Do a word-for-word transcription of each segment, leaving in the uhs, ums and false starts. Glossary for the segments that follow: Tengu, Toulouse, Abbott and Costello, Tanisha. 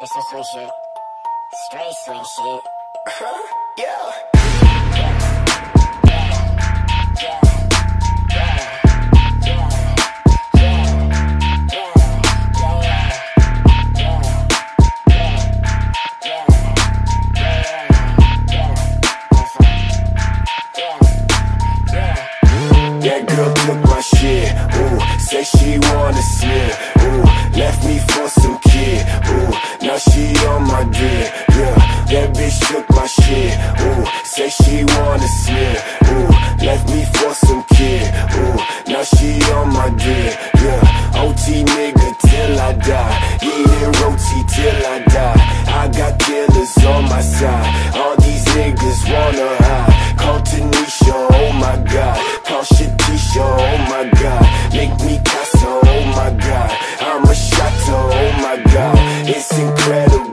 This is some shit. Straight swing shit. Uh-huh. Yeah. That girl took my shit, ooh, say she wanna slip, ooh, left me for some kid, ooh, now she on my dick, yeah, that bitch took my shit, ooh, say she wanna slip, ooh, left me for some kid, ooh, now she on my dick, yeah, O T nigga till I die, eating roti till I die, I got killers on my side, all these niggas wanna hide, call Tanisha, oh my god. Tanisha, oh my god, make me casa, oh my god, I'm a shatter, oh my god, it's incredible,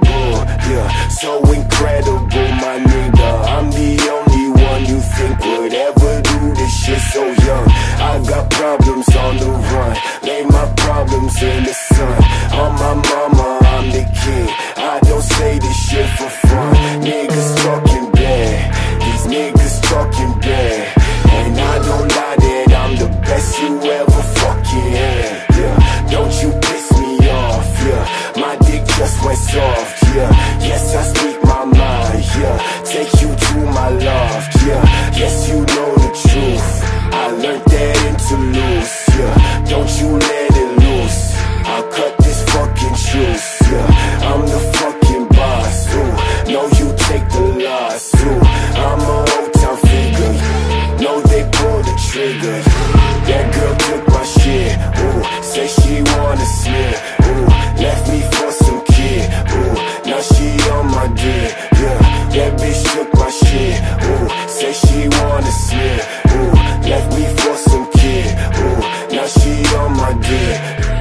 yeah, so incredible, my nigga, I'm the only one you think would ever do this shit so young, I got problems on the run, lay my problems in the sun, on my mama, I'm the king, I don't say this shit for fun, niggas talking bad, these niggas talking bad, and I don't lie. Best you ever fucking had, yeah. Don't you piss me off, yeah. My dick just went soft, yeah. Yes, I speak my mind, yeah. Take you to my loft, yeah. Yes, you know the truth. I learned that in Toulouse, yeah. Don't you let it loose. I'll cut this fucking truce, yeah. I'm the fucking boss, ooh. No, you take the loss, ooh. I'm a old town figure, yeah. No, they pull the trigger, yeah. That girl took my shit, ooh, say she wanna slip, ooh, left me for some kid, ooh, now she on my dick, yeah, that bitch took my shit, ooh, say she wanna slip, ooh, left me for some kid, ooh, now she on my dick.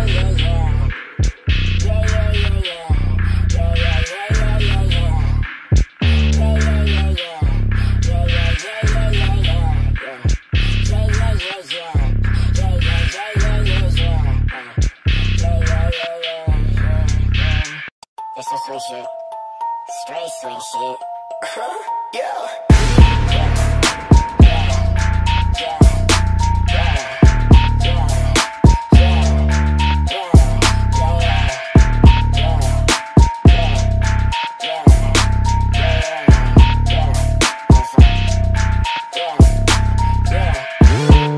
This is some shit, straight swing shit. Uh-huh, yeah.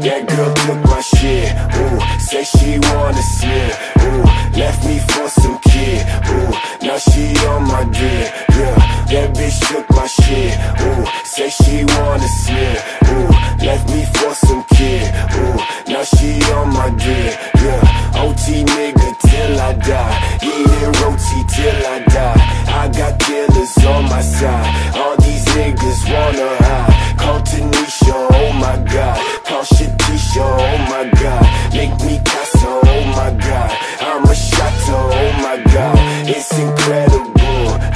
That girl took my shit, ooh, say she wanna slip, ooh, left me for some kid, ooh, now she on my dick, yeah, that bitch took my shit, ooh, say she wanna slip, ooh, left me for some kid, ooh, now she on my dick, yeah, O T nigga till I die, eating roti till I die, I got killers on my side, all these niggas wanna hide, call Tanisha, oh my god, call shit Tanisha, oh my god, make me casa, oh my god, I'm a shatter, oh my god, it's incredible,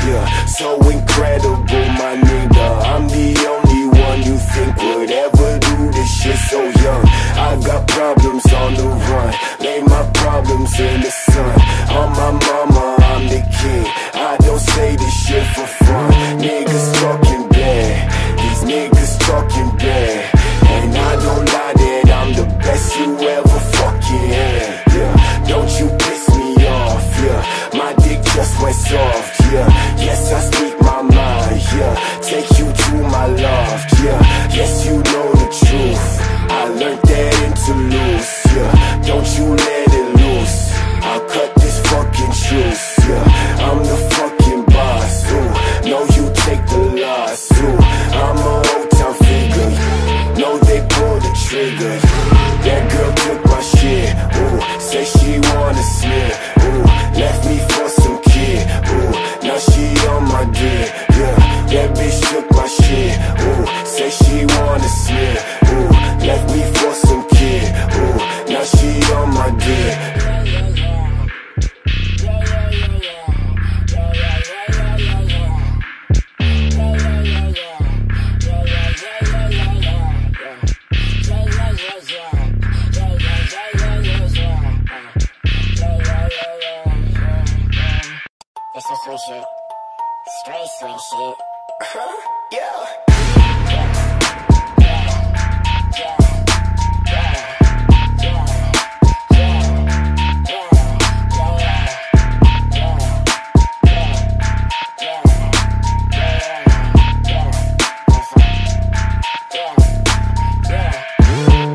yeah, so incredible, my nigga, I'm the only one you think would ever do this shit so young, I got problems on the run, lay my problems in the sun, on my mama, I'm the king, I don't say this shit for fun, niggas talking bad, these niggas talking bad, and I don't lie that I'm the best you ever fucking had, yeah, don't you piss me off, yeah, my dick just went soft, yeah, yes I speak my mind, yeah, take you to my loft, yeah, yes you know the truth, I learned that in Toulouse, yeah, don't you let it loose, I'll cut this fucking truce, yeah, I'm the fucking boss, ooh, no you take the loss, ooh, I'm a old town figure, no they pull the trigger, that girl took my shit, ooh, say she wanna slip, ooh, left me for some kid, ooh, now she on my dick, yeah, that bitch took my shit, ooh, say she wanna slip, ooh, left me for some kid, ooh, now she on my dick. some sweet shit. Straight sweet shit. Huh? Yeah.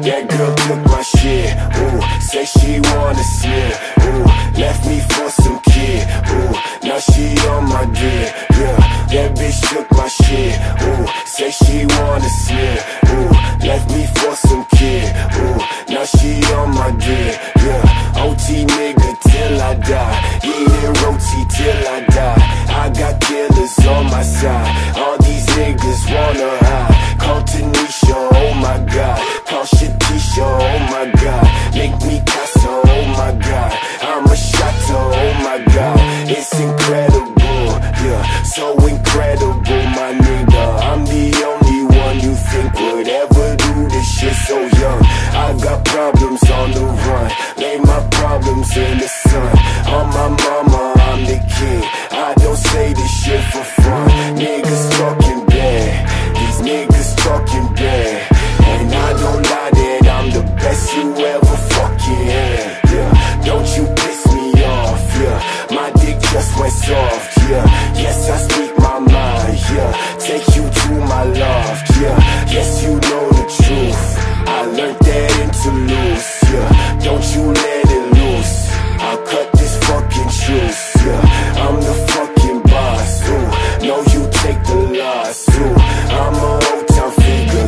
That girl took my shit, ooh, said she wanna slip, ooh, left me for some kid, ooh, now she on my dick, yeah, that bitch took my shit, ooh, said she wanna slip, ooh, left me for some kid, ooh, now she on my dick, yeah, O T nigga till I die, eating roti till I die, I got killers on my side, all these niggas wanna hide, call Tanisha, oh my god, call shit Tanisha, oh my god, make me casa, oh my god, I'm a shotta, oh my god, it's incredible, yeah, so incredible, my nigga, I'm the only one you think would ever do this shit so young, I've got problems on the run, lay my problems in the sun, on my mama, I'm the king, I don't say this shit for fun, niggas talking bad, these niggas talking bad, and I don't lie that I'm the best you ever fucking had, yeah, don't you piss me off, yeah, my dick just went soft, yeah, yes I speak my mind, yeah, take you to my loft, yeah, yes you know the truth, I learned that in Toulouse, yeah, don't you let it loose, I'll cut this fucking juice, yeah, I'm the fucking boss, ooh, no you take the loss, ooh, I'm a old town figure,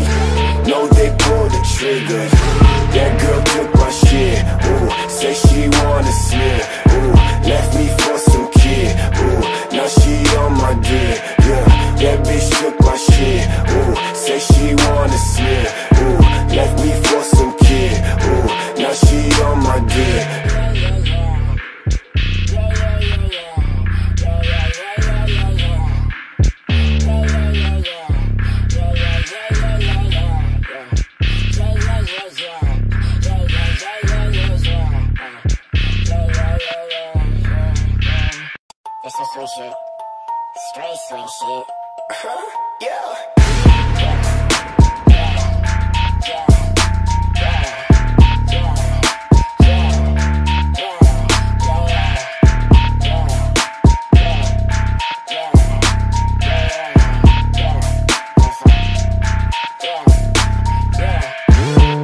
no they pull the trigger, that girl took my shit, ooh, said she wanna slip, ooh, left me for some kid, ooh, now she on my dick, yeah, that bitch took my shit, ooh, said she wanna slip, ooh, left me for some kid, ooh, now she on my dick. Sweet shit, straight sweet shit. Huh? Yeah.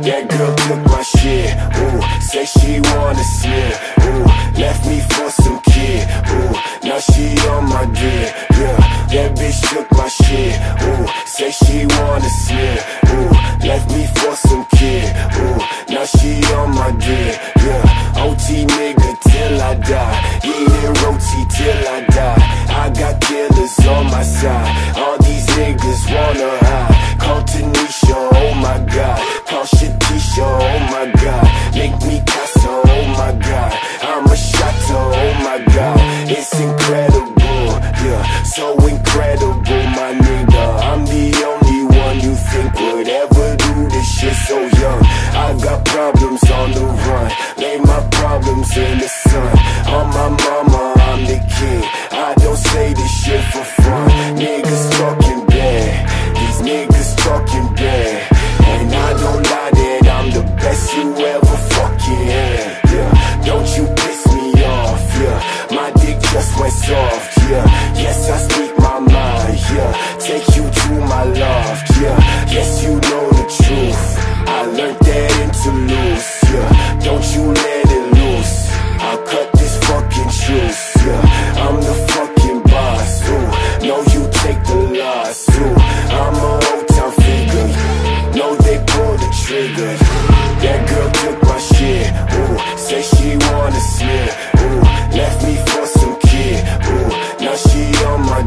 That girl took my shit, ooh, said she wanna slip, ooh, left me for some kid, ooh, now she on my dick, yeah, that bitch took my shit, ooh, said she wanna slip, ooh, left me for some kid, ooh, now she on my dick, yeah, O T nigga till I die, eating roti till I die, I got killers on my side, all these niggas wanna hide, call Tanisha, oh my god, call shit Tanisha, oh my god, make me casa, oh my god, I'm a shotta, oh my god, it's incredible, yeah, so incredible, my nigga, I'm the only one you think would ever do this shit so young, I've got problems on the run, lay my problems in the sun, on my mama, I'm the king, I don't say this shit for fun, niggas talking bad, these niggas talking bad, and I don't lie that I'm the best you ever fucking had, yeah, don't you piss me off, yeah, my dick just went soft, yeah, yes I speak my mind, yeah, take you to my loft, yeah, yes you know the truth, I learned that in Toulouse, yeah, don't you let it loose, I'll cut this fucking juice, yeah, I'm the fucking boss, ooh, no you take the loss, ooh, I'm a old town figure, no they pull the trigger, that girl took my shit, ooh, said she wanna slip, ooh, left me for some kid, ooh, now she on my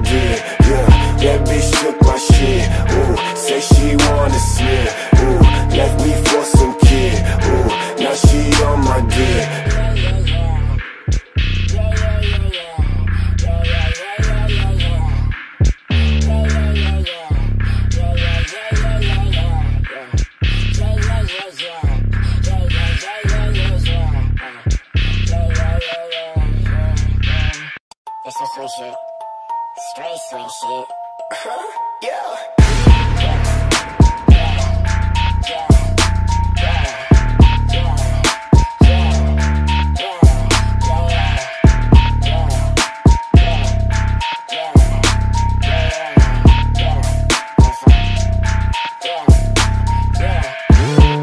Straight swing shit. Huh? Yeah.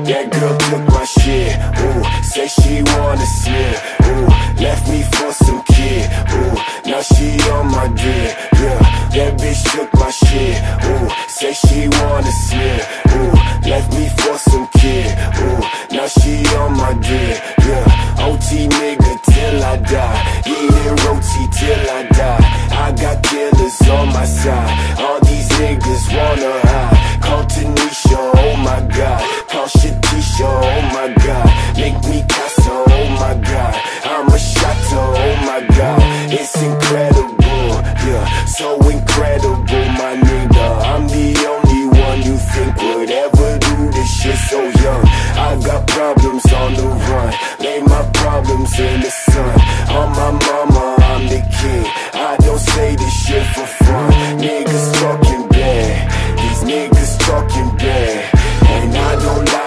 That girl took my shit, ooh, say she wanna slip, ooh, left me for some kid, ooh, now she on my dick, yeah, that bitch took my shit, ooh, say she wanna slip, ooh, left me for some kid, ooh, now she on my dick, yeah, O T nigga till I die, eating roti till I die, I got killers on my side, all these niggas wanna hide, call Tanisha, oh my god. Tanisha, oh my god, make me casa, oh my god, I'm a shatta, oh my god, it's incredible, yeah, so incredible, my nigga, I'm the only one you think would ever do this shit so young, I got problems on the run, lay my problems in the sun, on my mama, I'm the king, I don't say this shit for fun, niggas talking bad, these niggas talking bad, and I don't lie.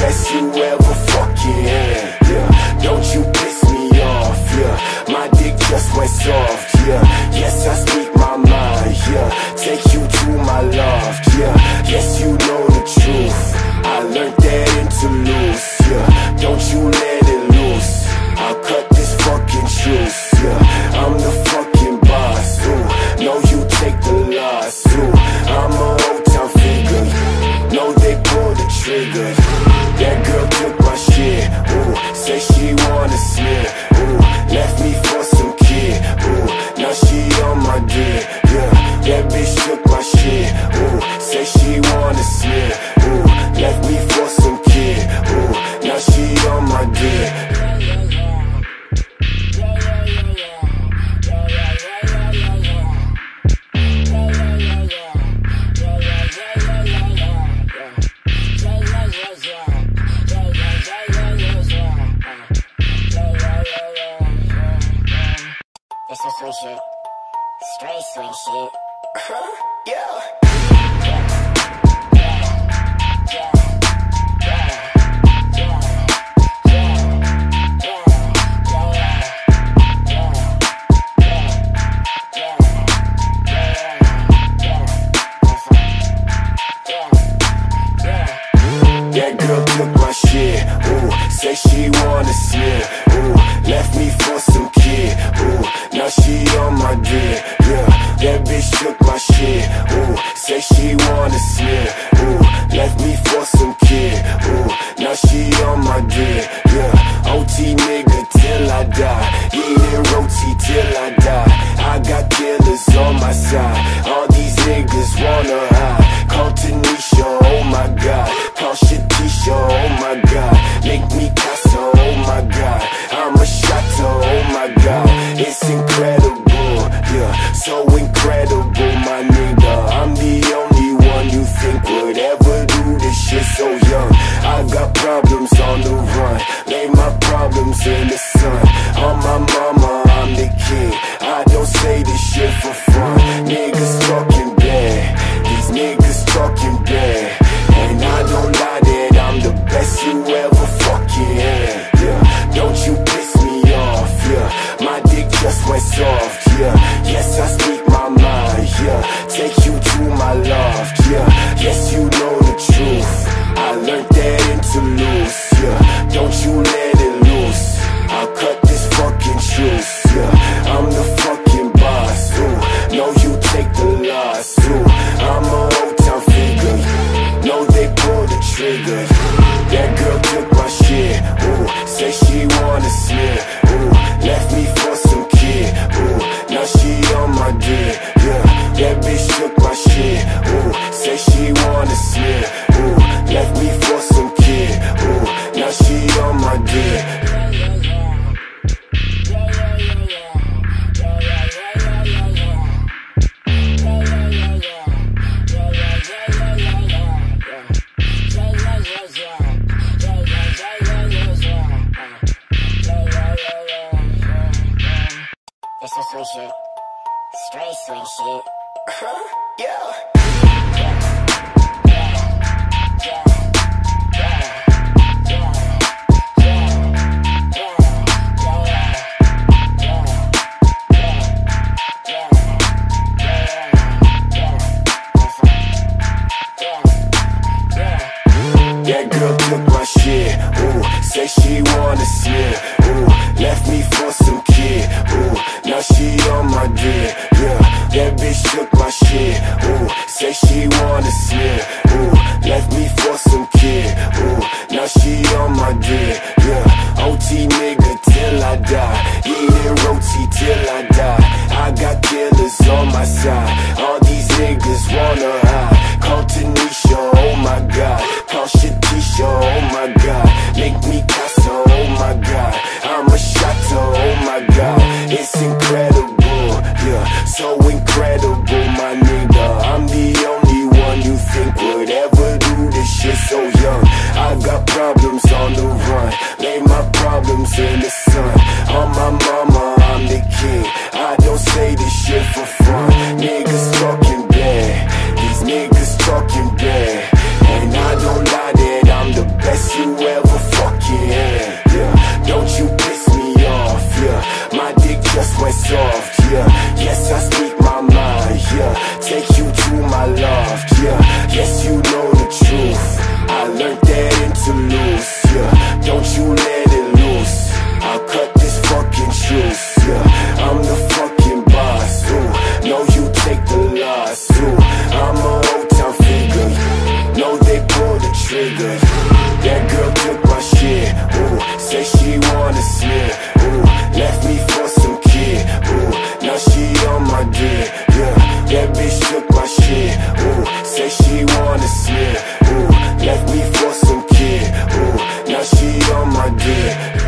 Best you ever fucking had, yeah. Don't you piss me off, yeah. My dick just went soft, yeah. Yes, I speak my mind, yeah. Take you to my loft, yeah. Yes, you know the truth. I learned that in Toulouse, yeah. Don't you let it loose. I'll cut this fucking juice, yeah. I'm the fucking boss, ooh. No, you take the loss, ooh. I'm a old town figure, no, they pull the trigger. That girl took my shit, ooh, say she wanna slip, ooh, left me for some kid, ooh, now she on my dick, yeah, that bitch took my shit, ooh, say she wanna slip, ooh, left me for some kid, ooh, now she on my dick. Swing shit, straight swing shit. Huh? Yeah. That girl took my shit, ooh, say she wanna slip, ooh, left me for some kid, ooh, now she on my dick, yeah, that bitch took my shit, ooh, say she wanna slip, ooh, left me for some kid, ooh, now she on my dick, yeah, O T nigga till I die, eating roti till I die, I got killers on my side, all these niggas wanna hide, call Tanisha, oh my god, call shit Tisha, oh my god, make me casa, oh my god, I'm a shatta, oh my god, it's incredible, yeah, so incredible, my nigga, I'm the only one you think would ever do this shit so young, I got problems on the run, lay my problems in the sun, on my mama, I'm the king, I don't say this shit for fun, niggas talking bad, these niggas talking bad, and I don't lie that I'm the best you ever fucking had, yeah, don't you piss me off, yeah, my dick just went soft, yeah, yes I speak my Straight swing shit. Huh? Yeah. That girl took my shit, ooh, said she wanna slip, ooh, left me for some kid, ooh, now she on my dick, yeah, that bitch took my shit, ooh, said she wanna slip, ooh, left me for some kid, ooh, now she on my dick, yeah, O T nigga till I die, eating roti till I die, I got killers on my side, all these niggas wanna hide, call Tanisha, oh my god, call shit Tanisha, oh my god, make me casa, oh my god, I'm a shatta, oh my god, it's incredible, yeah, so incredible, my nigga, I'm the only one you think would ever do this shit so young, I've got problems on the run, lay my problems in the sun, on my mama, I'm the king, I don't say this shit for fun, niggas talking bad, these niggas talking bad, and I don't lie that I'm the best you ever fucking had, yeah, don't you piss me off, yeah, my dick just went soft, yeah, yes I speak my mind, yeah, take you to my loft, yeah, yes you know the truth, I learned that in Toulouse, yeah, don't you let it loose, I'll cut this fucking juice, yeah, I'm the fucking boss, ooh, no you take the loss, ooh, I'm a old town figure, know they pull the trigger. That girl took my shit, ooh, said she wanna slip, ooh, left me for some kid, ooh, now she on my dick, yeah, that bitch took my shit, ooh, said she wanna slip, ooh, left me for some kid, ooh, now she on my dick.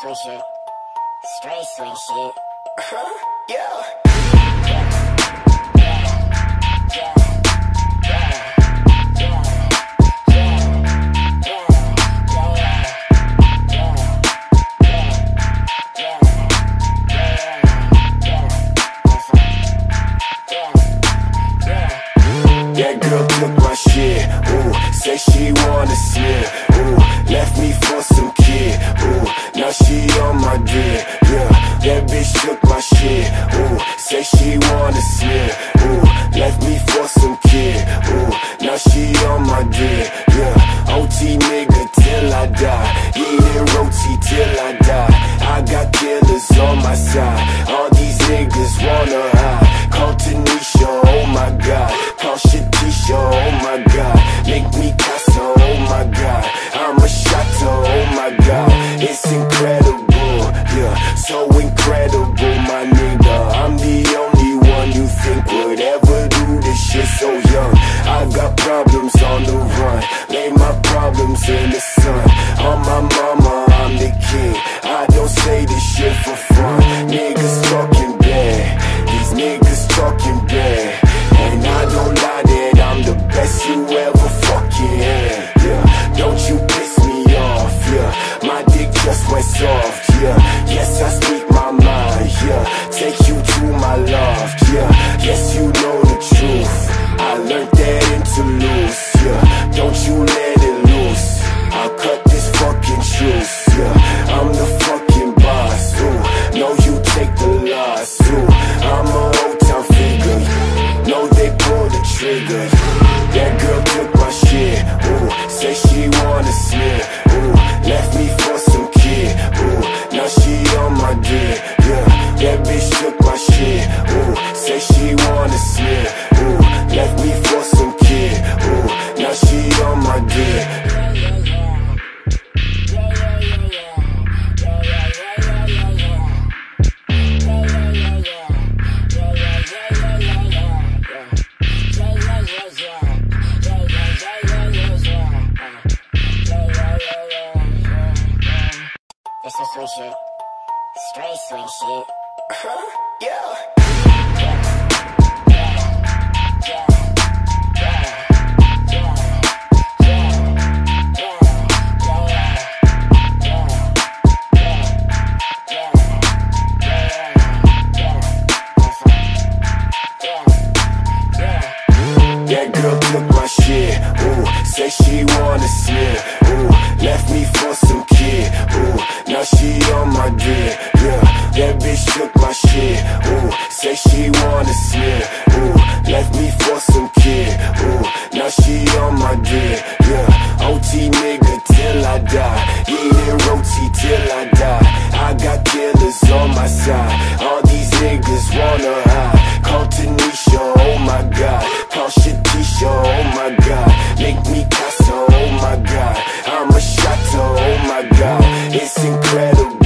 Swing shit, straight swing shit. Huh? Yeah. That girl took my shit, ooh, said she wanna slip, ooh, left me for some kid, ooh, now she on my dick, yeah, that bitch took my shit, ooh, said she wanna slip, ooh, left me for some kid, ooh, now she on my dick, yeah, O T nigga till I die, eating roti till I die, I got killers on my side, all these niggas wanna hide, call Tanisha, oh my god, call shit Tanisha, oh my god, make me casa, oh my god, I'm a shatta, oh my god, it's incredible, yeah, so incredible, my nigga, I'm the only one you think would ever do this shit so young, I've got problems on the run, lay my problems in the sun, on my mama, I'm the king, I don't say this shit for fun, niggas talking bad, these niggas talking bad, and I don't lie that I'm the best you ever fucking had, yeah, don't you piss me off, yeah, my dick just went soft, yeah, yes I speak my mind, yeah, take you to my loft, yeah, yes you know the truth, I learned that in Toulouse, yeah, don't you let it loose, I'll cut this fucking juice, yeah, I'm the fucking boss, ooh, no you take the loss, ooh, I'm a old town figure, no they pull the trigger, that girl took my shit, ooh, said she wanna slip, ooh, left me for some kid, ooh, now she on my dick, yeah, that bitch took my shit, ooh, said she wanna slip, ooh, left me for some kid, ooh, now she on my dick. Straight they swing shit. Huh? Yeah. That girl took my shit, ooh, say she wanna slip, ooh, left me for some kid, ooh, now she on my dick, yeah, that bitch took my shit, ooh, say she wanna slip, ooh, left me for some kid, ooh, now she on my dick, yeah, O T nigga till I die, eating roti till I die, I got killers on my side, all these niggas wanna hide, call Tanisha, oh my god. Tanisha, oh my god, make me casa, oh my god, I'm a shatter, oh my god, it's incredible,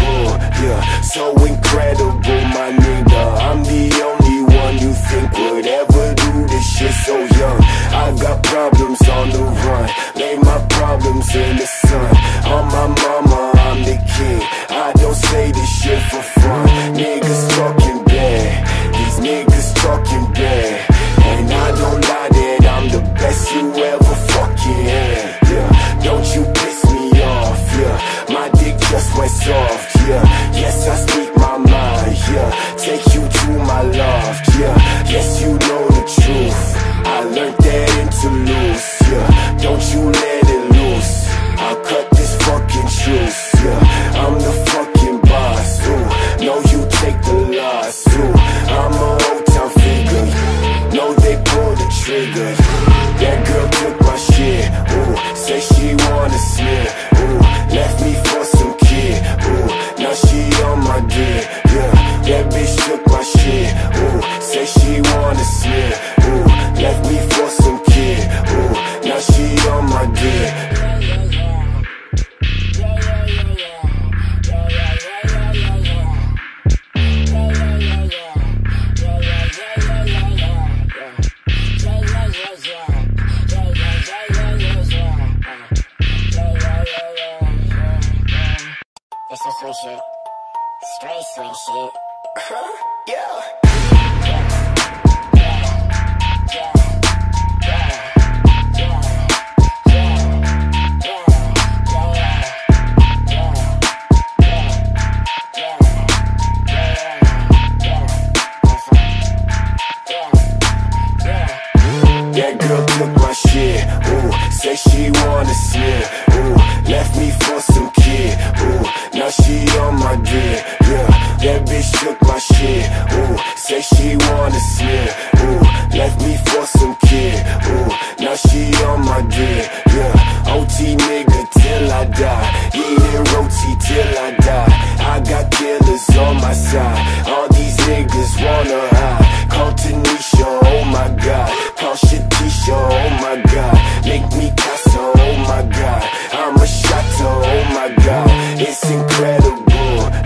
yeah, so incredible, my nigga, I'm the only one you think would ever do this shit so young, I got problems on the run, lay my problems in the sun, on my mama, I'm the king, I don't say this shit for fun, niggas talking bad, these niggas talking bad, and I don't lie that I'm the best you ever fucking had, yeah. Don't you piss me off, yeah. My dick just went soft, yeah. Yes, I speak my mind, yeah. Take you to my loft, yeah. Yes, you know the truth, I learned that in Toulouse, yeah. Don't you let it loose, I'll cut this fucking juice, yeah. I'm the fucking boss, ooh. No, you take the loss, ooh. I'm a old town figure, no, they pull the trigger. That girl took my shit, ooh, say she wanna slip, ooh, left me for some kid, ooh, now she on my dick, yeah, that bitch took my shit, ooh, say she wanna slip, ooh, left me for some kid, ooh, now she on my dick. Some swing shit, straight swing shit. Huh? Yeah. That girl took my shit, ooh, say she wanna slip, ooh, left me for some kid, ooh, now she on my dick, yeah, that bitch took my shit, ooh, say she wanna slip, ooh, left me for some kid, ooh, now she on my dick, yeah, O T nigga till I die, eating roti till I die, I got killers on my side, all these niggas wanna hide, call Tanisha, oh my god, Tanisha, oh my god, make me casa, oh my god, I'm a shatter, oh my god, it's incredible,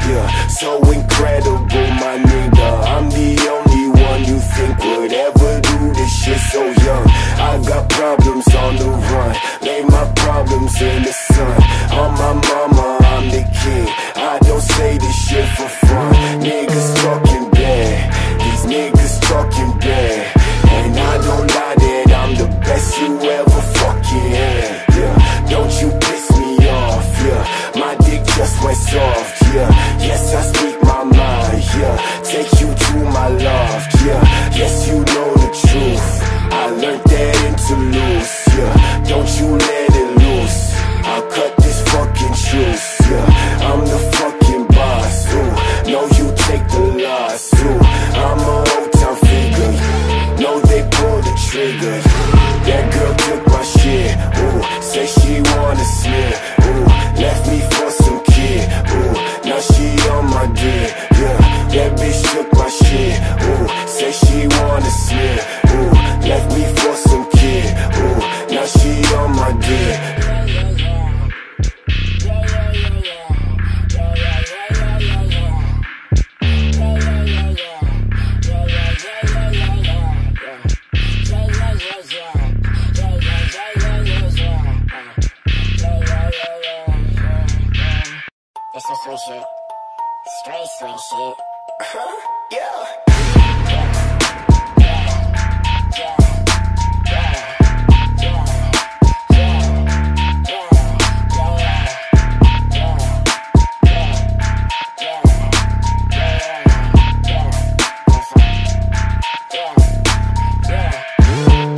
yeah, so incredible, my nigga, I'm the only one you think would ever do this shit so young, I got problems on the run, lay my problems in the sun, on my mama, I'm the king, I don't say this shit for fun, niggas talking bad, these niggas talking bad, and I don't lie that I'm the best you ever fucking had, yeah. Don't you piss me off, yeah. My dick just went soft, yeah. Yes, I speak my mind, Uh-huh, yeah.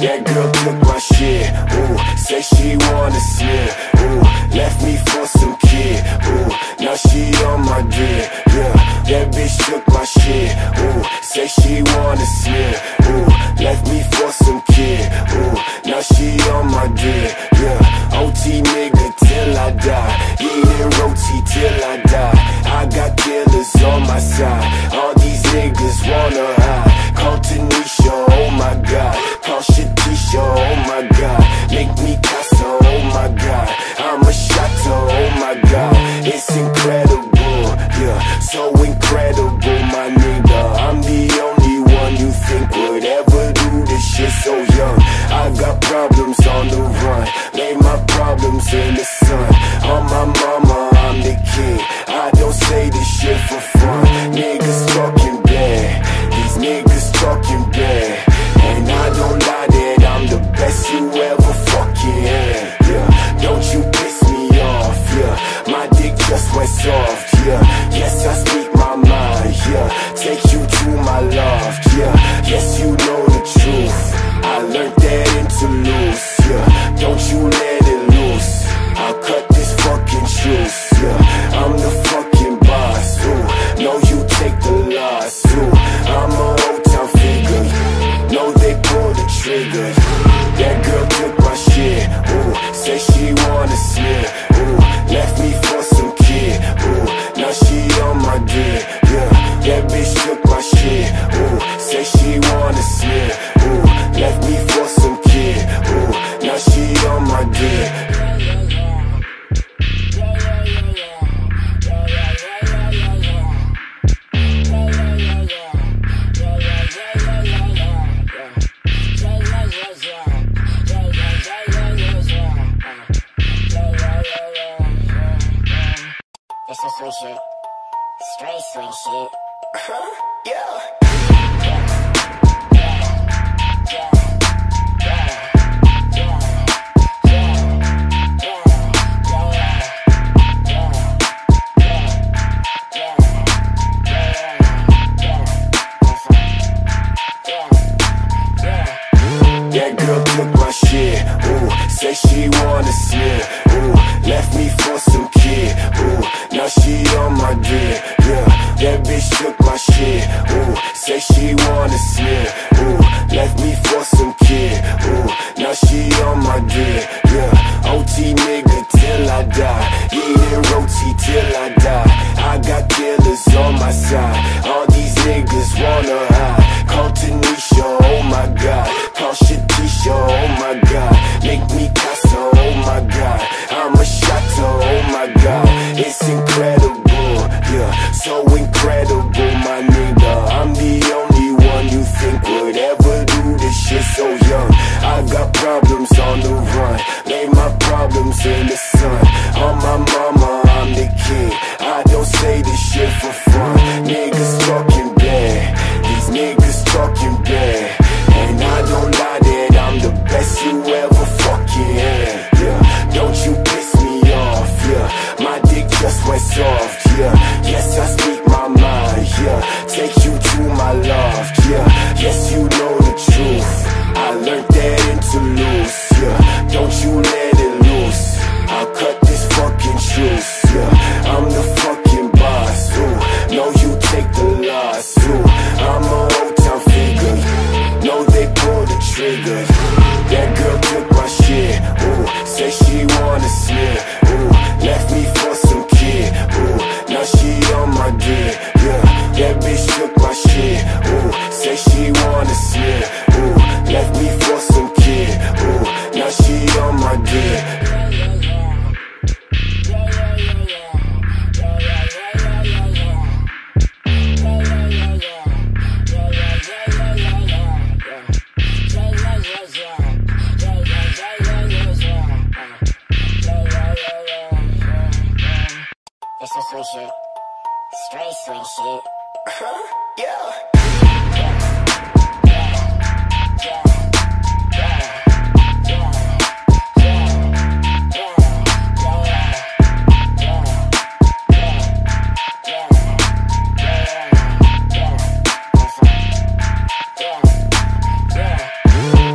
That girl took my shit, ooh, say she wanna slip, ooh, left me for some kid, ooh, now she on my dick, yeah, that bitch took my shit, ooh, say she wanna slip, ooh, left me for some kid, ooh, now she on my dick, yeah, O T nigga till I die, eating roti till I die, I got killers on my side, all these niggas wanna hide, call Tanisha, oh my god. Tanisha, oh my god, make me casa, oh my god, I'm a shatter, oh my god, it's incredible, yeah, so incredible, my nigga, I'm the only one you think would ever do this shit so young, I got problems on the run, lay my problems in the sun, on my mama, I'm the king, I don't say this shit for fun, niggas talking bad, these niggas talking bad, and I don't lie. Best you ever fucking had, yeah. Don't you piss me off, yeah. My dick just went soft, yeah. Yes, I speak my mind, yeah. Take you to my loft, yeah. Yes, you know the truth. I learned that in Toulouse, yeah. Don't you let it loose. I'll cut this fucking truce, yeah. I'm the fucking boss, ooh. No, you take the loss, ooh. I'm a old town figure, no, they pull the trigger. That girl took my shit, ooh, say she wanna slip, ooh, left me for some kid, ooh, now she on my dick, yeah, that bitch took my shit, ooh, say she wanna slip, ooh, left me for some kid, ooh, now she on my dick. Swing shit, straight swing shit. Uh-huh, yeah. That girl took my shit, ooh, say she wanna slip, ooh, left me for some kid, ooh, now she on my dick, yeah, that bitch took my shit, ooh, say she wanna slip, ooh, left me for some kid, ooh, now she on my dick, yeah, O T nigga till I die, eating roti till I die, I got killers on my side, all these niggas wanna hide, call Tanisha, oh my god, call shit Tanisha, oh my god, make me casa, oh my god, I'm a shatter, oh my god, it's incredible, yeah, so incredible, my nigga, I'm the only one you think would ever do this shit so young, I got problems on the run, lay my problems in the sun, on my mama, I'm the king, I don't say this shit for fun, niggas talking bad, these niggas talking bad, Huh? Yeah.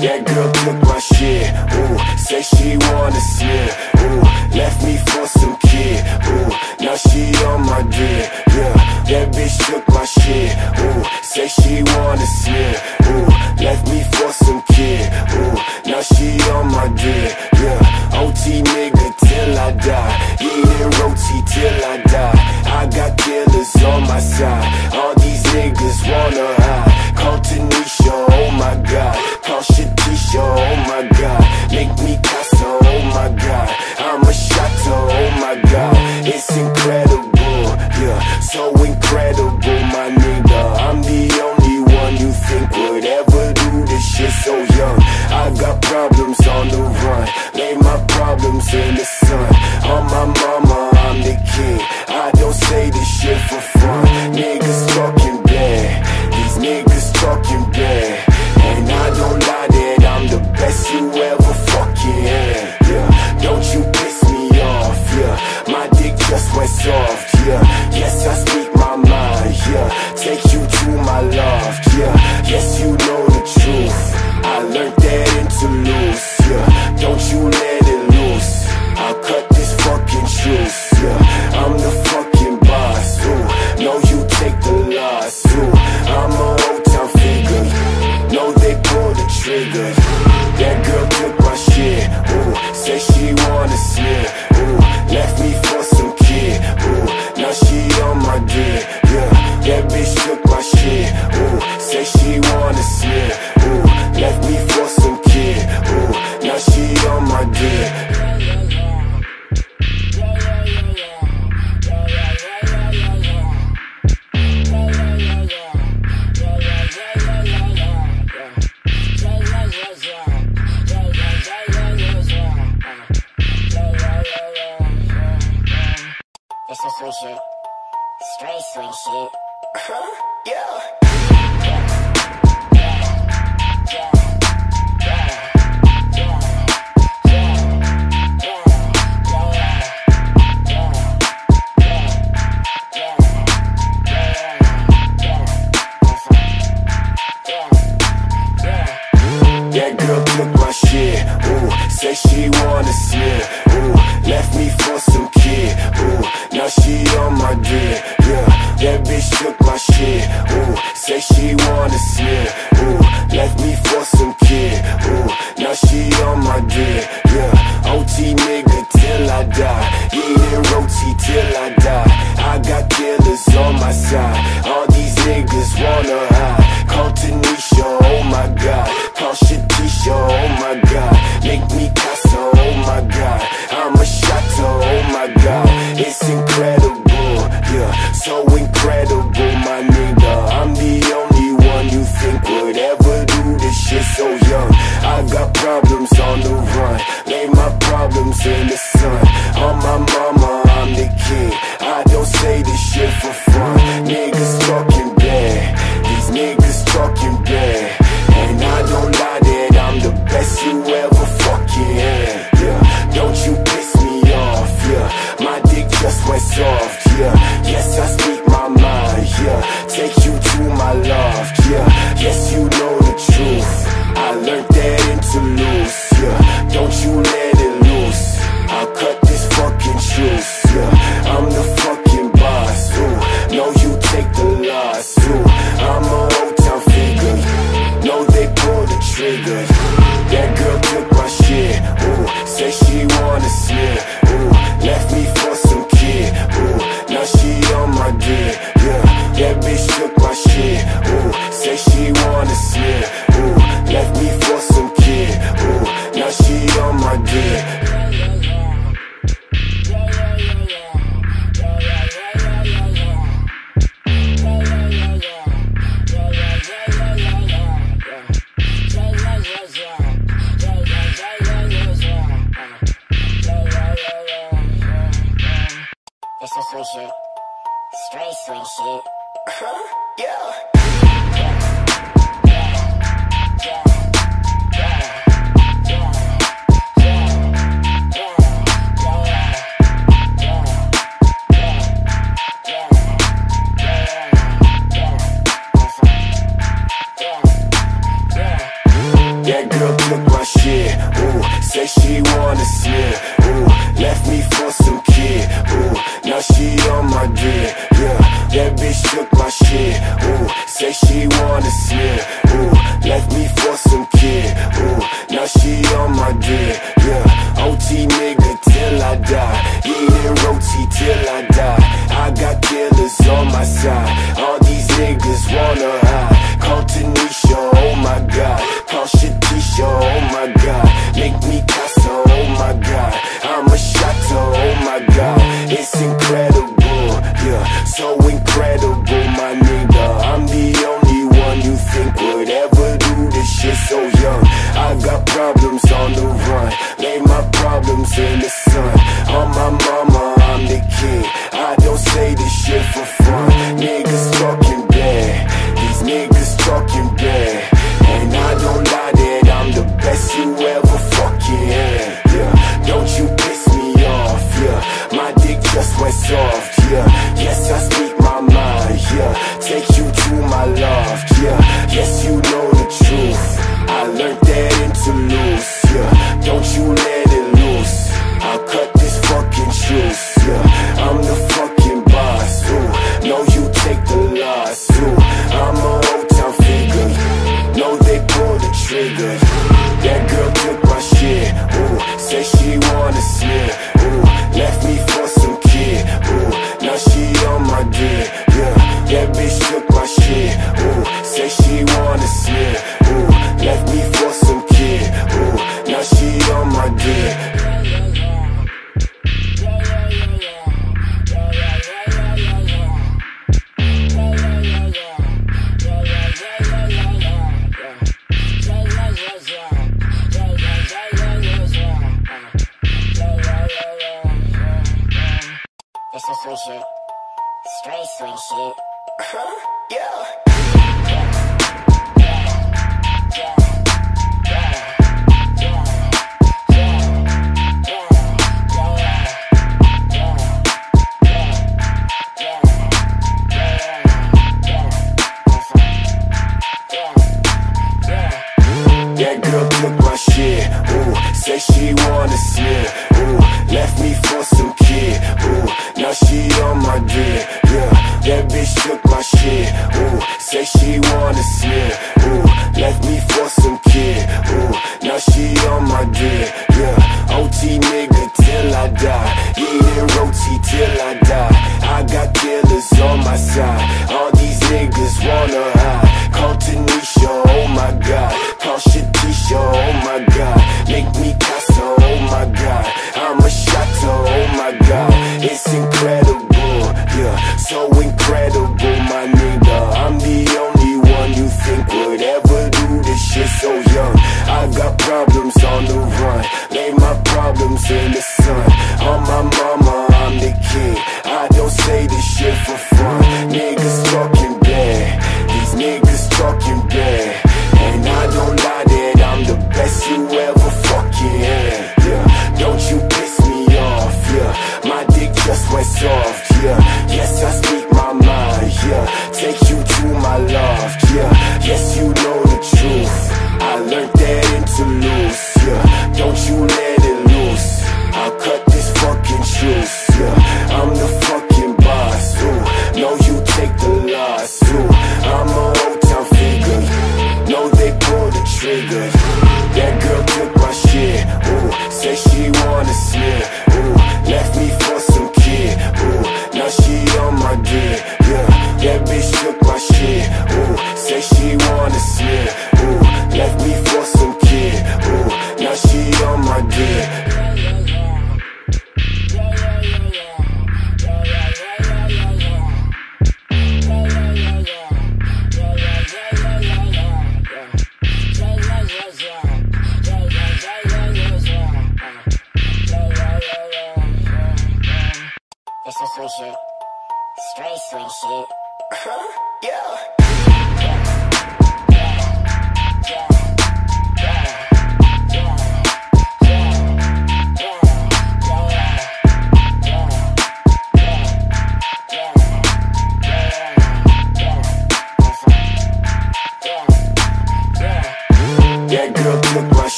That girl took my shit, ooh, say she wanna slip, ooh, left me for some kid, ooh, now she on my dick, yeah, that bitch took my shit, ooh, say she wanna slip, ooh, left me for some kid, ooh, now she on my dick, yeah, O T nigga till I die, eating roti till I die, I got killers on my side, all these niggas wanna hide, call Tanisha, oh my god, call shit Tanisha, oh my god, make me casa, oh my god, I'm a shatter, oh my god, it's incredible, yeah, so incredible, my nigga, I'm the only one you think would ever do this shit so young, I got problems on the run, lay my problems in the sun, on my mama, I'm the king, I don't say this shit for fun, niggas talking bad, these niggas talking bad, and I don't lie that I'm the best you ever fucking had, yeah, don't you piss me off, yeah, my dick just went soft, yeah, yes I speak my mind, yeah, take you to my loft, yeah, yes you know the truth, I learned that in Toulouse, yeah, don't you let it loose, I'll cut this fucking juice, yeah, I'm the fucking boss, ooh, no you take the loss, ooh, I'm a old town figure, no they pull the trigger, that girl took my shit, ooh, say she wanna slip, ooh, left me for some kid, ooh, now she on my dick, yeah, that bitch took my shit, ooh, say she wanna slip, ooh, left me for some kid, ooh, now she on my dick. Shit. Straight swing shit. Huh? Yeah. That girl took my shit, ooh, say she wanna slip, ooh, left me for some kid, ooh, now she on my dick, yeah, that bitch took my shit, ooh, say she wanna slip, ooh, left me for some kid, ooh, now she on my dick, yeah, O T nigga till I die, eating roti till I die, I got killers on my side, all these niggas wanna hide, call Tanisha, oh my god, call shit Tanisha, oh my god, make me casa, oh my god, I'm a shatter, oh my god, it's incredible, yeah, so incredible, my nigga, I'm the only one you think would ever do this shit so young, I got problems on the run, lay my problems in the sun, on my mama, I'm the king, I don't say this shit for fun, niggas talking bad, these niggas talking bad, and I don't lie that I'm the best you ever fucking had, yeah, don't you piss me off, yeah, my dick just went soft, yeah, yes I speak my mind, yeah, take you to my loft, yeah, yes you know the truth, I learned that in Toulouse, yeah, don't you let it loose, I'll cut this fucking juice, yeah, I'm the fucking boss, ooh, no you take the loss, ooh, I'm a old town figure, no they pull the trigger, that girl took my shit, ooh, say she wanna slip, ooh, left me for some kid, ooh, now she on my dick, yeah, that bitch took my shit, ooh, say she wanna slip, ooh, left me for some kid, ooh, now she on my dick. Straight swing That girl took my shit, ooh, say she wanna slip, ooh, left me for some kid, ooh, now she on my dick, yeah, that bitch took my shit, ooh, say she wanna slip, ooh, left me for some kid, ooh, now she on my dick, yeah, O T nigga till I die, eating roti till I die, I got killers on my side, all these niggas wanna hide, call Tanisha, oh my god. Tanisha, oh my god, make me casa, oh my god, I'm a shatter, oh my god, it's incredible, yeah, so incredible, my nigga, I'm the only one you think would ever do this shit so young, I got problems on the run, lay my problems in the sun, on my mama, I'm the king, I don't say this shit for fun, niggas talking bad, these niggas talking bad, and I don't lie. Best you ever fucking had, yeah. Don't you piss me off, yeah. My dick just went soft, yeah. Yes, I speak my mind, yeah. Take you to my loft, yeah. Yes, you know the truth. I learned that in Toulouse, yeah. Don't you let it loose. I'll cut this fucking juice, yeah. I'm the fucking boss, ooh. No, you take the loss, ooh. I'm a old town figure. No, they pull the trigger. That girl took my shit, ooh, say she wanna slip, ooh, left me for some kid, ooh, now she on my dick, yeah, that bitch took my shit, ooh, say she wanna slip, ooh, left me for some kid, ooh, now she on my dick. Straight shit, straight swing shit, uh-huh, yeah. That girl took my shit, ooh, say she wanna slip, ooh, left me for some kid, ooh, now she on my dick, yeah, that bitch took my shit, ooh, say she wanna slip, ooh, left me for some kid, ooh, now she on my dick, yeah, O T nigga till I die, eating roti till I die, I got killers on my side, all these niggas wanna hide, call Tanisha, oh my god, call shit Tanisha, oh my god, make me casa, oh my god, I'm a shatter, oh my god, it's incredible, yeah, so incredible, my nigga, I'm the only one you think would ever do this shit so young, I got problems on the run, lay my problems in the sun, on my mama, I'm the king, I don't say this shit for fun, niggas talking bad, these niggas talking bad, and I don't lie that I'm the best you ever fucking had, yeah, don't you piss me off, yeah, my dick just went soft, yeah, yes I speak my mind, yeah, take you to my loft, yeah, yes you know the truth, I learned that in Toulouse, yeah, don't you let it loose, I'll cut this fucking juice, yeah, I'm the fucking boss, ooh, no you take the loss, ooh, I'm a old town figure.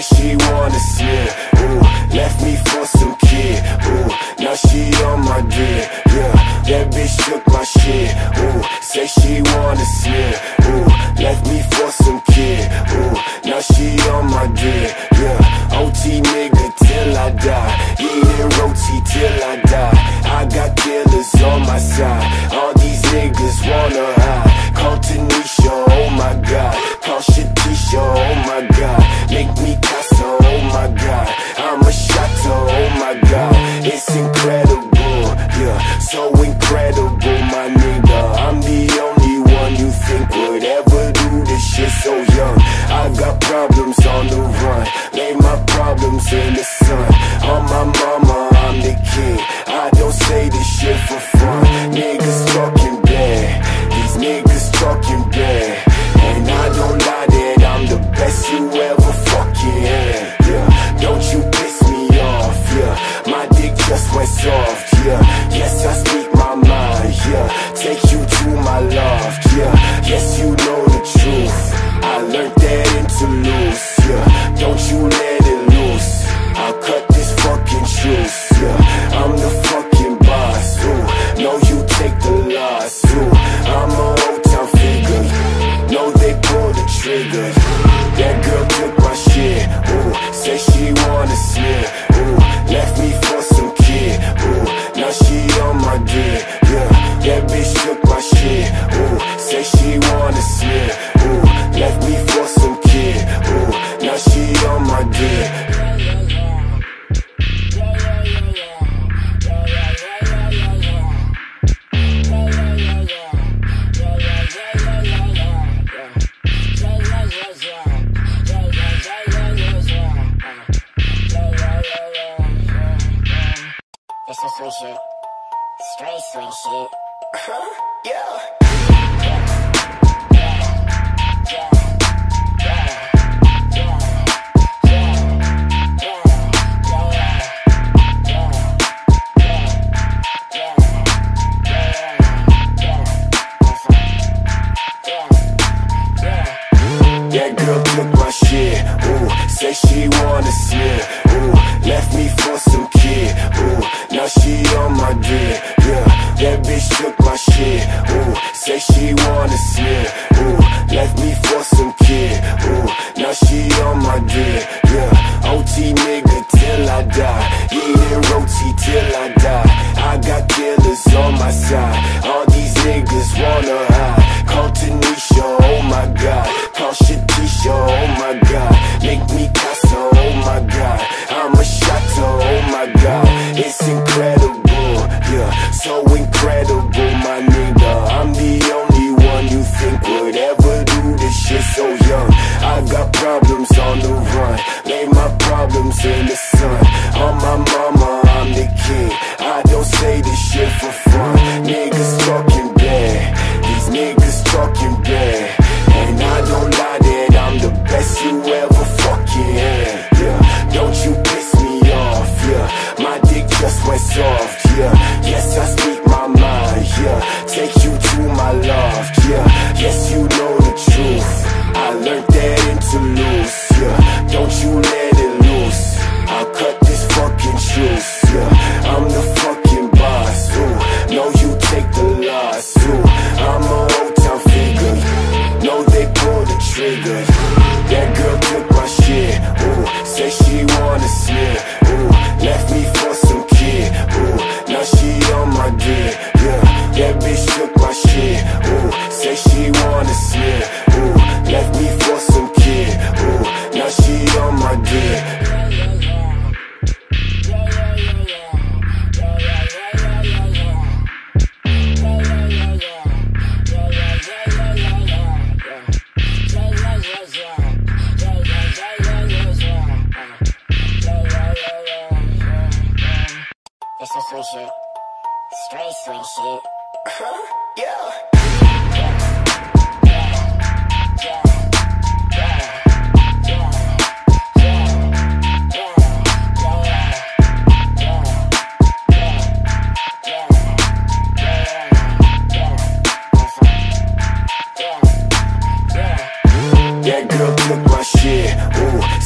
say she wanna smear. Ooh, left me for some kid. Ooh, now she on my dick. Yeah, that bitch took my shit. Ooh, say she wanna smear. Ooh, left me for some kid. Ooh, now she on my dick. Yeah, O T nigga till I die. Eating roti till I die. I got killers on my side. All these niggas wanna hide. Call Tanisha, oh my god. Call Tanisha, oh my god. Make me casa, oh my god. I'm a shatter, oh my god. It's incredible, yeah, so incredible, my nigga. I'm the only one you think would ever do this shit so young. I got problems on the run. Lay my problems in the sun. On my mama, I'm the king. I don't say this shit for fun. Niggas talking bad. These niggas talking bad. And I don't lie that I'm the best you ever fucking had. Yeah, don't you piss me off, yeah. My dick just went soft, yeah. Yes, I speak my mind, yeah. Take you to my loft, yeah. Yes, you know the truth. I learned that in Toulouse, yeah. Don't you let it loose. I'll cut this fucking juice, yeah. I'm the fucking boss, ooh. No, you take the loss, ooh. I'm a old town figure. No, they pull the trigger. That girl took my shit, ooh. Say she wanna smear, ooh. Left me for some kid, ooh. Now she on my dick, yeah. That bitch took my shit, ooh. Say she wanna smear, ooh. Left me for some kid, ooh. Now she on my dick. Straight shit, straight swing shit. Huh? Yeah. That girl took my shit, ooh. Say she wanna smear, ooh. Left me for some kid, ooh. Now she on my dick, yeah. That bitch took my shit, ooh. Say she wanna smear, ooh. Left me for some kid, ooh. Now she on my dick, yeah. O T nigga till I die. Eating roti till I die. I got killers on my side. All these niggas wanna hide. Call Tanisha, oh my god. Call Tanisha, oh my god. Make me casa, oh my god. I'm a shatter, oh my god. It's incredible, yeah, so incredible, my nigga. I'm the only one you think would ever do this shit so young. I got problems on the run. Lay my problems in the sun. On my mama, I'm the king. I don't say this shit for fun. Niggas talking bad. These niggas talking bad. And I don't lie that I'm the best you ever fucking had. Yeah, don't you piss me off, yeah. My dick just went soft, yeah. Yes, I speak my mind, yeah. Take you to my loft, yeah. Yes, you know the truth. I learned that in Toulouse, yeah. Don't you let it loose. I'll cut this fucking juice, yeah. I'm the fucking boss, ooh. No, you take the loss, ooh. I'm a old town figure. No, they pull the trigger. That girl took my shit, ooh. Say she wanna smear, ooh. Left me for some kid, ooh. Now she on my dick, yeah. That bitch took my shit, ooh. Say she wanna smear.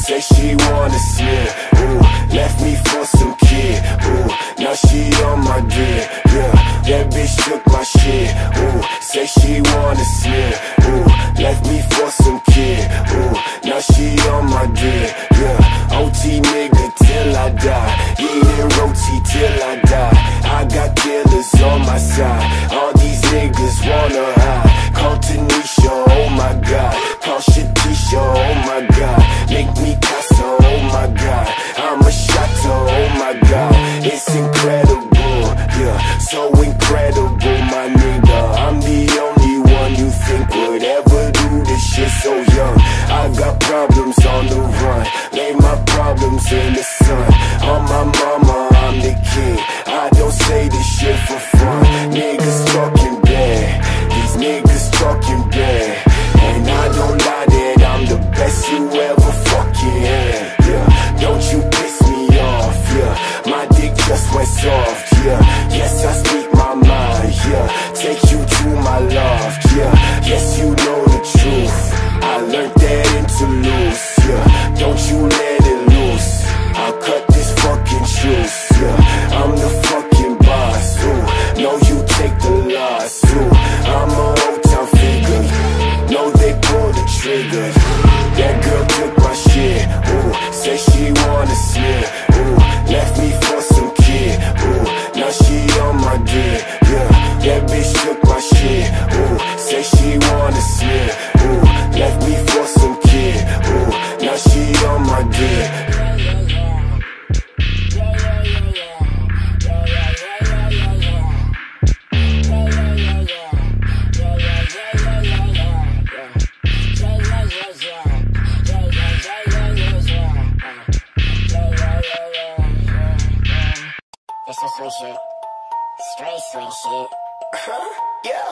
Say she wanna slip, ooh, left me for some kid, ooh, now she on my dick, yeah, that bitch took my shit, ooh, say she wanna slip, ooh, left me for some kid, ooh, now she on my dick, yeah, O T nigga till I die, eating roti till I die, I got killers on my side, all these niggas wanna hide, call Tanisha, oh my god, call shit Tanisha, oh my god, make me casa, oh my god, I'm a shatter, oh my god, it's incredible, yeah, so incredible, my nigga, I'm the only one you think would ever do this shit so young, I got problems on the run, lay my problems in the sun, on my mama, I'm the king, I don't say this shit for fun, niggas talking bad, these niggas talking bad, and I don't lie that I'm the best you ever fucking had, yeah, don't you piss me off, yeah, my dick just went soft, yeah, yes I speak my mind, yeah, take you to my loft, yeah, yes you know the truth, I learned that in Toulouse, yeah, don't you let it loose, I'll cut this fucking juice, yeah, I'm the fucking boss, ooh, no you take the loss, ooh, I'm a old town figure, no they pull the trigger, that girl took my shit, ooh, say she wanna slip, ooh, left me for some kid, ooh, now she on my dick, yeah, that bitch took my shit, ooh, say she wanna slip, ooh, left me for some kid, ooh, now she on my dick. Straight swing shit. Straight swing shit. Uh-huh. Yeah.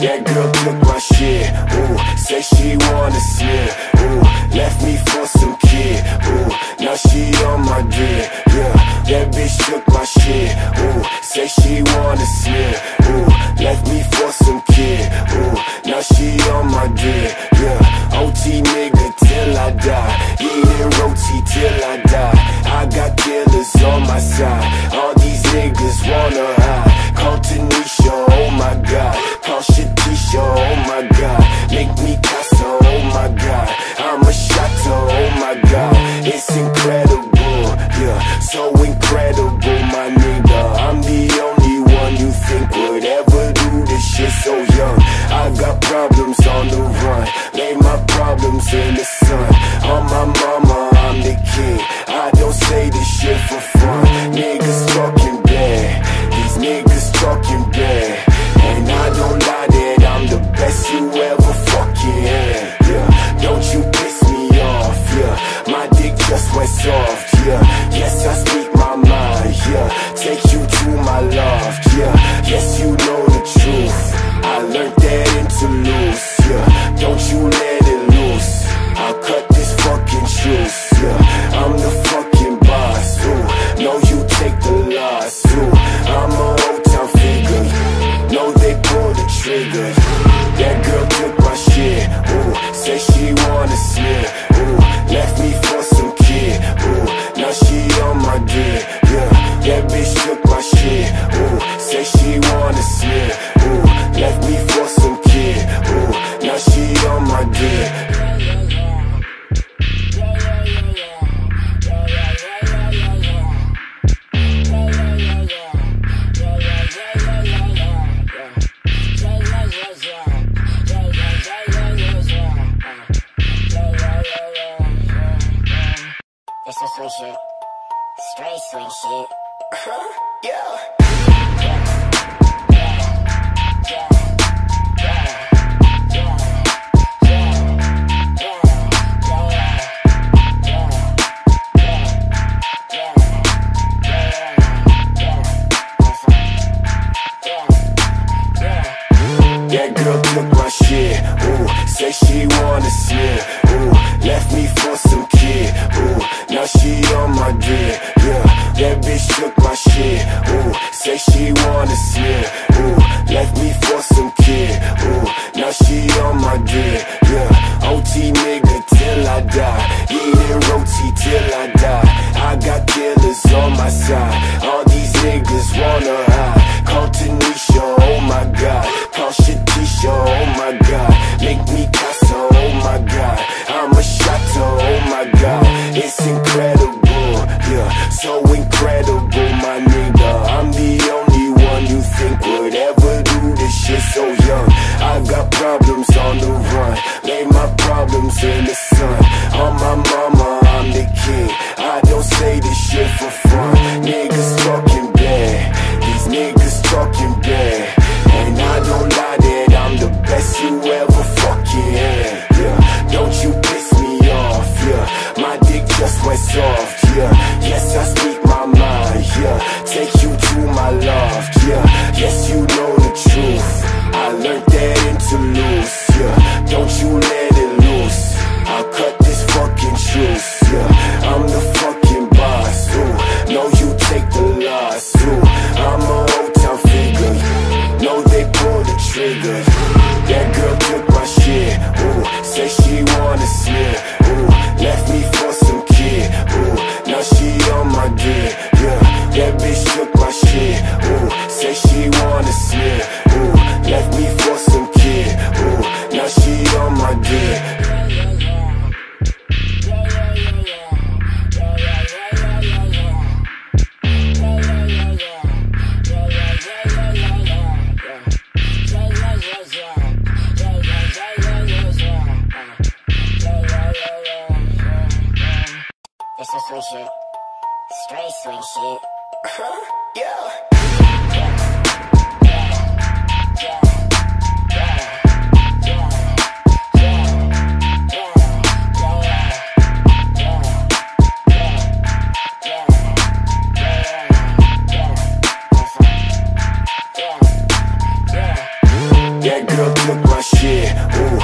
That girl took my shit, ooh, say she wanna slip, ooh, left me for some kid, ooh, now she on my dick, yeah, that bitch took my shit, ooh, say she wanna slip, ooh, left me for some kid, ooh, now she on my dick, yeah, O T nigga till I die, eating roti till I die, I got killers on my side, all these niggas wanna hide, call Tanisha, oh my god, call shit Tisha, oh my god, make me casa, oh my god, I'm a shatter, oh my god, it's incredible, yeah, so incredible, my nigga, I'm the only one you think would ever do this shit so young, I got problems on the run, lay my problems in the sun, on my mama, I'm the king, I don't say this shit for fun, niggas talking bad, these niggas talking bad, and I don't lie that I'm the best you ever fucking had, yeah, don't you piss me off, yeah, my dick just went soft, yeah, yes I speak my mind, yeah, take you to my loft, yeah, yes you know the truth, I learned that in Toulouse, yeah, don't you let it loose, I'll cut this fucking juice, yeah, I'm the fucking boss, ooh, no you take the loss, ooh, I'm a old town figure, no, they pull the trigger. That girl took my shit, ooh, say she wanna slip, ooh, left me for some kid, ooh, now she on my dick, yeah, that bitch took my shit, ooh, say she wanna slip, ooh, left me for some kid, ooh, now she on my dick. Yes. say she wanna slip, ooh, left me for some kid, ooh, now she on my dick, yeah, that bitch took my shit, ooh, say she wanna slip, ooh, left me for some kid, ooh, now she on my dick, yeah, O T nigga till I die, eating roti till I die, I got killers on my side, all these niggas wanna hide, call Tanisha, oh my god, call shit Tanisha, oh my god, make me casa, oh my god, I'm a shatter, oh my god, it's incredible, yeah, so incredible, my nigga, I'm the only one you think would ever do this shit so young, I got problems on the run, lay my problems in the sun, on my mama, I'm the king, I don't say this shit for fun, niggas talking bad, these niggas talking bad, and I don't lie that I'm the best you ever fucking had, yeah, don't you piss me off, yeah, my dick just went soft, yeah, yes I speak my mind, yeah, take you to my loft, yeah, yes you know the truth, I learned that in Toulouse, yeah, don't you let it loose, I'll cut this fucking truce, yeah, I'm the fucking boss, ooh, no you take the loss, ooh, I'm a old town figure, no they pull the trigger, that girl took my shit, ooh, say she wanna slip, ooh, left me for some kid, ooh, now she on my dick, yeah, that bitch took my shit, ooh, say she wanna slip, ooh, left me for some kid, ooh, now she on my dick. Straight swing shit, straight swing shit, uh-huh, yeah. That girl took my shit, ooh,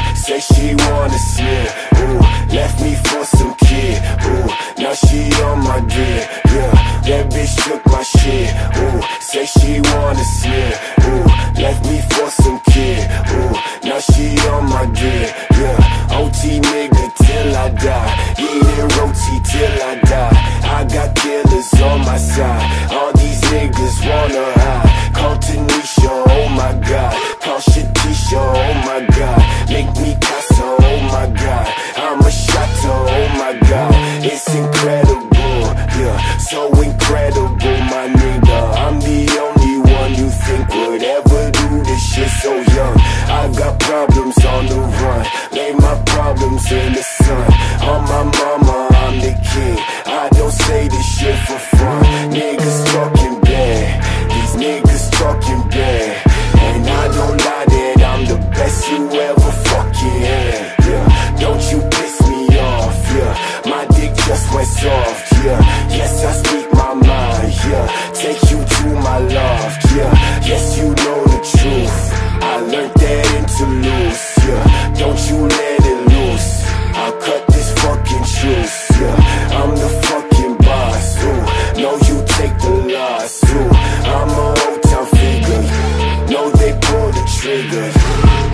say she wanna slip, ooh, left me for some kid, ooh, now she on my dick, yeah, that bitch took my shit, ooh, say she wanna slip, ooh, left me for some kid, ooh, now she on my dick, yeah, O T nigga till I die, eating roti till I die, I got killers on my side, all these niggas wanna hide, call Tanisha, oh my god, call shit Tisha, oh my god, make me casa, oh my god, I'm a shatter, oh my god, it's incredible, yeah, so incredible, my nigga, I'm the only one you think would ever do this shit so young, I got problems on the run, lay my problems in the sun, on my mama, I'm the king, I don't say this shit for fun, niggas talking bad, these niggas talking bad, and I don't lie that I'm the best you ever fucking had, yeah, don't you piss me off, yeah, my dick just went soft, yeah, yes I speak my mind, yeah, take you to my loft, yeah, yes you know the truth, I learned that in Toulouse, yeah, don't you let it loose, I'll cut this fucking truce, yeah, I'm the fucking boss, ooh, no you take the loss, ooh, I'm a old town figure, no they pull the trigger,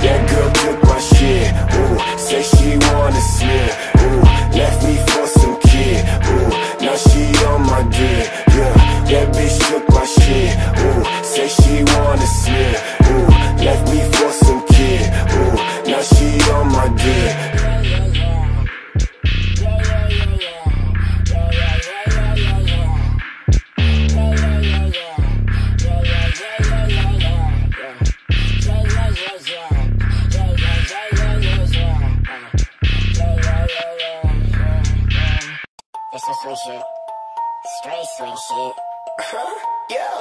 that girl took my shit, ooh, say she wanna slip, ooh, left me for some kid, ooh, now she on my dick, yeah, that bitch took my shit, ooh, say she wanna slip, ooh, left me for some kid, ooh, now she on my dick. Straight swing shit, straight swing shit, uh-huh, yeah.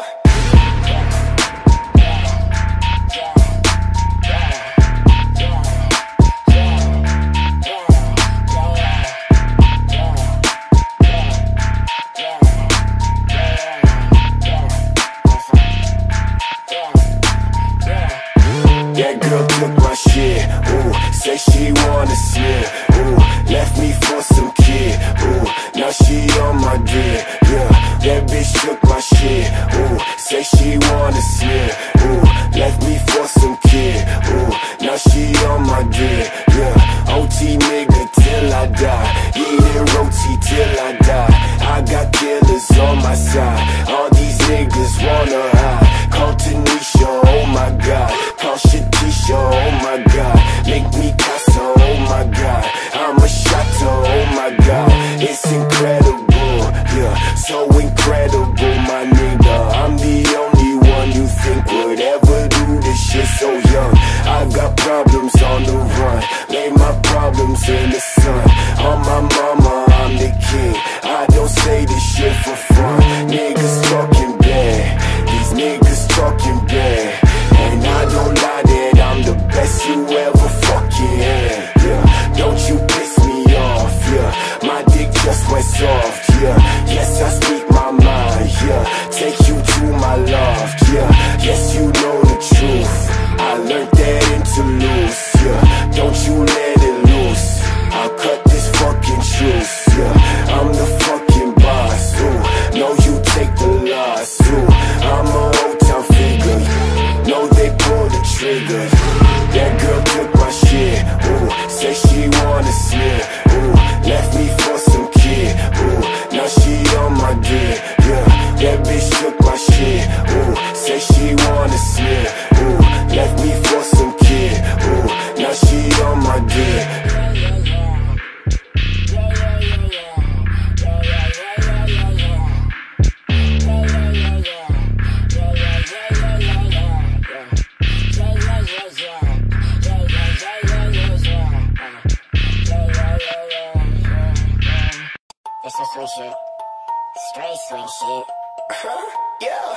say she wanna slip, ooh, left me for some kid, ooh, now she on my dick, yeah, that bitch took my shit, ooh, say she wanna slip, ooh, left me for some kid, ooh, now she on my dick, yeah, O T nigga till I die, eating roti till I die, I got killers on my side, all these niggas wanna hide, call Tanisha, oh my god, call shit Tanisha, oh my god, make me casa, oh my god, I'm a shatter, oh my god, it's incredible, yeah, so incredible, my nigga, I'm the only one you think would ever do this shit so young, I've got problems on the run, lay my problems in the sun, on my mama, I'm the king, I don't say this shit for fun, niggas talking bad, these niggas talking bad, and I don't lie that I'm the best you ever fucking had, yeah, don't you piss me off, yeah, my dick just went soft, yeah, yes I speak my mind, yeah, take you to my loft, yeah, yes you know the truth, I learned that in Toulouse, yeah, don't you let it loose, I'll cut this fucking juice, yeah, I'm the fucking boss, ooh, no you take the loss, ooh, I'm a old town figure, no they pull the trigger, that girl took my shit, ooh, say she wanna slip, ooh, left me for some kid, ooh, now she on my dick, yeah, that bitch took my shit, ooh, say she wanna slip, ooh, left me for some kid, ooh, now she on my dick. Shit. Straight swing shit. Uh-huh. Yeah.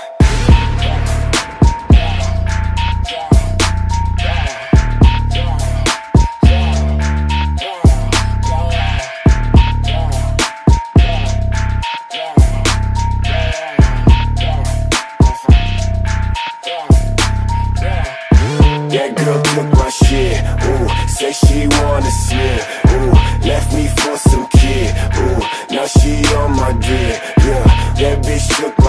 That girl took my shit, ooh, say she wanna slip, ooh, left me for some kid, ooh, now she on my dick, yeah, that bitch took